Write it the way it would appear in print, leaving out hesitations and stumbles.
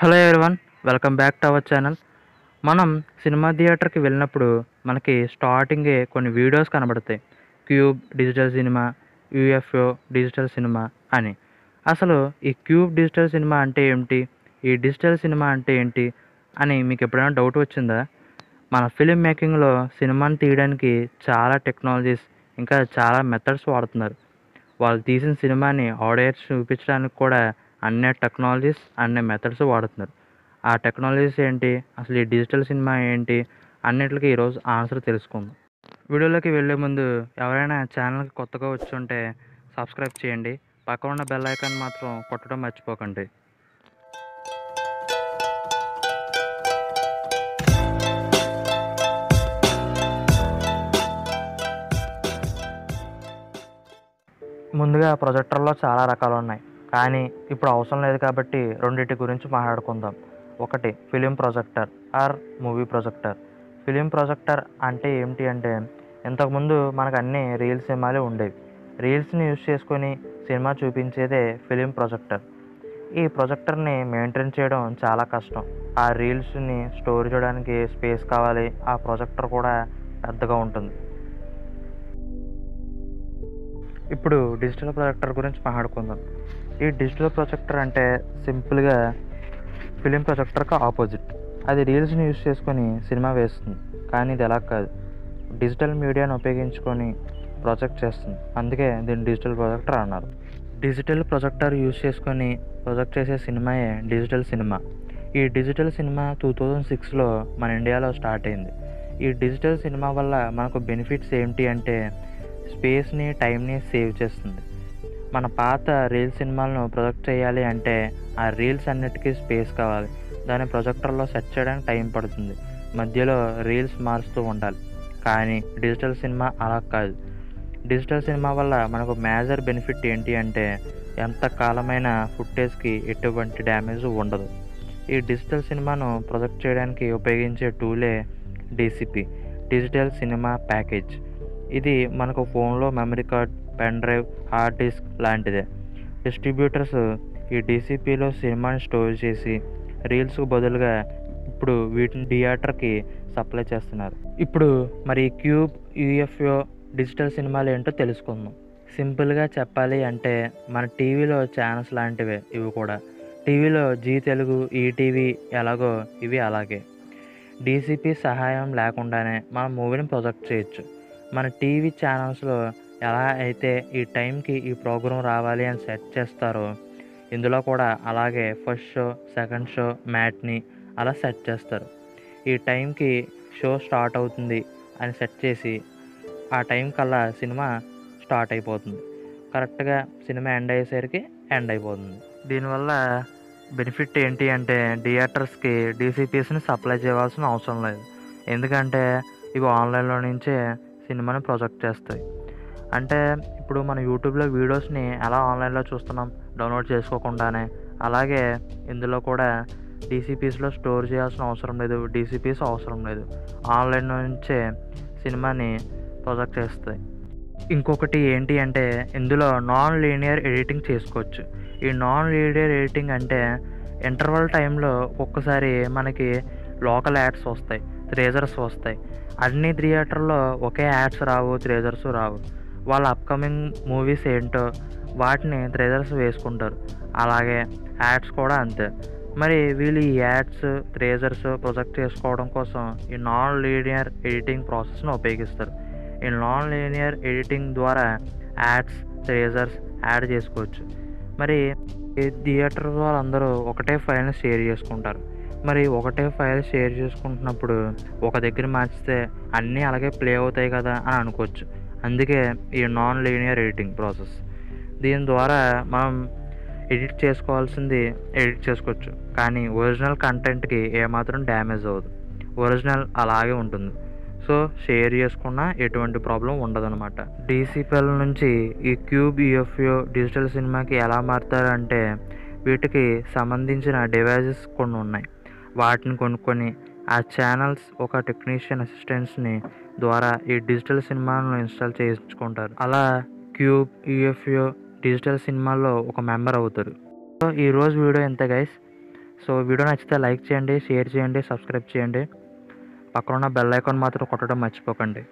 Hello everyone, welcome back to our channel. మనం cinema థియేటర్కి వెళ్ళినప్పుడు మనకి స్టార్టింగే కొన్ని వీడియోస్ కనబడతాయి. Cube digital cinema, UFO digital cinema అని. అసలు ఈ క్యూబ్ డిజిటల్ సినిమా అంటే ఏమిటి, ఈ డిజిటల్ సినిమా అంటే ఏంటి అని మీకు ఎప్పుడైనా డౌట్ వచ్చిందా? మన ఫిలిం మేకింగ్లో సినిమాని తీయడానికి చాలా టెక్నాలజీస్, ఇంకా చాలా మెథడ్స్ వాడుతున్నారు. వాళ్ళు తీసిన సినిమాని ఆడియన్స్ చూపించడానికి కూడా అన్ని టెక్నాలజీస్, అన్ని మెథడ్స్ వాడుతున్నారు. ఆ టెక్నాలజీస్ ఏంటి, అసలు ఈ డిజిటల్ సినిమా ఏంటి, అన్నిటికీ ఈరోజు ఆన్సర్ తెలుసుకుందాం. వీడియోలోకి వెళ్ళే ముందు ఎవరైనా ఛానల్కి కొత్తగా వచ్చుంటే సబ్స్క్రైబ్ చేయండి. పక్కన ఉన్న బెల్ ఐకాన్ మాత్రం కొట్టడం మర్చిపోకండి. ముందుగా ప్రొజెక్టర్లో చాలా రకాలు ఉన్నాయి, కానీ ఇప్పుడు అవసరం లేదు కాబట్టి రెండింటి గురించి మాట్లాడుకుందాం. ఒకటి film projector or movie projector. Film projector అంటే ఏమిటి అంటే, ఇంతకుముందు మనకు అన్నీ రీల్ సినిమాలే ఉండేవి. రీల్స్ని యూజ్ చేసుకొని సినిమా చూపించేదే ఫిలిం ప్రొజెక్టర్. ఈ ప్రొజెక్టర్ని మెయింటైన్ చేయడం చాలా కష్టం. ఆ రీల్స్ని స్టోర్ చేయడానికి స్పేస్ కావాలి. ఆ ప్రొజెక్టర్ కూడా పెద్దగా ఉంటుంది. ఇప్పుడు డిజిటల్ ప్రొజెక్టర్ గురించి మాట్లాడుకుందాం. ఈ డిజిటల్ ప్రొజెక్టర్ అంటే సింపుల్గా ఫిలిం ప్రొజెక్టర్కి ఆపోజిట్. అది రీల్స్ని యూజ్ చేసుకొని సినిమా వేస్తుంది, కానీ ఇది ఎలా కాదు, డిజిటల్ మీడియాను ఉపయోగించుకొని ప్రొజెక్ట్ చేస్తుంది. అందుకే దీన్ని డిజిటల్ ప్రొజెక్టర్ అన్నారు. డిజిటల్ ప్రొజెక్టర్ యూజ్ చేసుకొని ప్రొజెక్ట్ చేసే సినిమాయే డిజిటల్ సినిమా. ఈ డిజిటల్ సినిమా 2006లో మన ఇండియాలో స్టార్ట్ అయింది. ఈ డిజిటల్ సినిమా వల్ల మనకు బెనిఫిట్స్ ఏంటి అంటే, స్పేస్ని, టైంని సేవ్ చేస్తుంది. మన పాత రీల్ సినిమాలను ప్రొజెక్ట్ చేయాలి అంటే ఆ రీల్స్ అన్నిటికీ స్పేస్ కావాలి. దాన్ని ప్రొజెక్టర్లో సెట్ చేయడానికి టైం పడుతుంది, మధ్యలో రీల్స్ మారుస్తూ ఉండాలి. కానీ డిజిటల్ సినిమా అలా కాదు. డిజిటల్ సినిమా వల్ల మనకు మేజర్ బెనిఫిట్ ఏంటి అంటే, ఎంత కాలమైన ఫుటేజ్కి ఎటువంటి డ్యామేజ్ ఉండదు. ఈ డిజిటల్ సినిమాను ప్రొజెక్ట్ చేయడానికి ఉపయోగించే టూలే DCP, డిజిటల్ సినిమా ప్యాకేజ్. ఇది మనకు ఫోన్లో memory card, pen drive, hard disk లాంటిదే. డిస్ట్రిబ్యూటర్స్ ఈ DCPలో సినిమాని స్టోర్ చేసి రీల్స్కు బదులుగా ఇప్పుడు వీటిని థియేటర్కి సప్లై చేస్తున్నారు. ఇప్పుడు మరి క్యూబ్, UFO డిజిటల్ సినిమాలు ఏంటో తెలుసుకుందాం. సింపుల్గా చెప్పాలి అంటే మన టీవీలో ఛానల్స్ లాంటివే ఇవి కూడా. టీవీలో జీ తెలుగు, ETV ఎలాగో ఇవి అలాగే. DCP సహాయం లేకుండానే మనం మూవీని ప్రొజెక్ట్ చేయొచ్చు. మన టీవీ ఛానల్స్లో ఎలా అయితే ఈ టైంకి ఈ ప్రోగ్రాం రావాలి అని సెట్ చేస్తారో, ఇందులో కూడా అలాగే first show, second show, matinee అలా సెట్ చేస్తారు. ఈ టైంకి షో స్టార్ట్ అవుతుంది అని సెట్ చేసి ఆ టైం కల్లా సినిమా స్టార్ట్ అయిపోతుంది. కరెక్ట్గా సినిమా ఎండ్ అయ్యేసరికి ఎండ్ అయిపోతుంది. దీనివల్ల బెనిఫిట్ ఏంటి అంటే, థియేటర్స్కి DCPస్ని సప్లై చేయాల్సిన అవసరం లేదు. ఎందుకంటే ఇవి ఆన్లైన్లో నుంచే సినిమాని ప్రొజెక్ట్ చేస్తాయి. అంటే ఇప్పుడు మన యూట్యూబ్లో వీడియోస్ని ఎలా ఆన్లైన్లో చూస్తున్నాం డౌన్లోడ్ చేసుకోకుండానే, అలాగే ఇందులో కూడా DCPస్లో స్టోర్ చేయాల్సిన అవసరం లేదు, DCPస్ అవసరం లేదు, ఆన్లైన్ నుంచే సినిమాని ప్రొజెక్ట్ చేస్తాయి. ఇంకొకటి ఏంటి అంటే, ఇందులో నాన్ లీనియర్ ఎడిటింగ్ చేసుకోవచ్చు. ఈ నాన్ లీనియర్ ఎడిటింగ్ అంటే ఇంటర్వల్ టైంలో ఒక్కొక్కసారి మనకి లోకల్ యాడ్స్ వస్తాయి, ట్రేజర్స్ వస్తాయి. అన్ని థియేటర్లో ఒకే యాడ్స్ రావు, ట్రేజర్స్ రావు. వాళ్ళ అప్కమింగ్ మూవీస్ ఏంటో వాటిని ట్రేజర్స్ వేసుకుంటారు, అలాగే యాడ్స్ కూడా అంతే. మరి వీళ్ళు ఈ యాడ్స్, ట్రేజర్స్ ప్రొజెక్ట్ చేసుకోవడం కోసం ఈ నాన్ లీనియర్ ఎడిటింగ్ ప్రాసెస్ను ఉపయోగిస్తారు. ఈ నాన్ లీనియర్ ఎడిటింగ్ ద్వారా యాడ్స్, ట్రేజర్స్ యాడ్ చేసుకోవచ్చు. మరి థియేటర్ వాళ్ళందరూ ఒకటే ఫైల్ని షేర్ చేసుకుంటారు. మరి ఒకటే ఫైల్ షేర్ చేసుకుంటున్నప్పుడు ఒక దగ్గర మార్చితే అన్నీ అలాగే ప్లే అవుతాయి కదా అని అనుకోవచ్చు. అందుకే ఈ నాన్ లీనియర్ ఎడిటింగ్ ప్రాసెస్. దీని ద్వారా మనం ఎడిట్ చేసుకోవాల్సింది ఎడిట్ చేసుకోవచ్చు, కానీ ఒరిజినల్ కంటెంట్కి ఏమాత్రం డ్యామేజ్ అవ్వదు. ఒరిజినల్ అలాగే ఉంటుంది. సో షేర్ చేసుకున్నా ఎటువంటి ప్రాబ్లం ఉండదు అనమాట. DCPల నుంచి ఈ క్యూబ్, UFO డిజిటల్ సినిమాకి ఎలా మారుతారంటే, వీటికి సంబంధించిన డివైజెస్ కొన్ని ఉన్నాయి. వాటిని కొనుక్కొని ఆ ఛానల్స్ ఒక టెక్నీషియన్ అసిస్టెంట్స్ని ద్వారా ఈ డిజిటల్ సినిమాను ఇన్స్టాల్ చేయించుకుంటారు. అలా క్యూబ్, UFO డిజిటల్ సినిమాల్లో ఒక మెంబర్ అవుతారు. సో ఈరోజు వీడియో ఇంతే గైస్. సో వీడియో నచ్చితే లైక్ చేయండి, షేర్ చేయండి, సబ్స్క్రైబ్ చేయండి. పక్కన ఉన్న బెల్ ఐకాన్ మాత్రం కొట్టడం మర్చిపోకండి.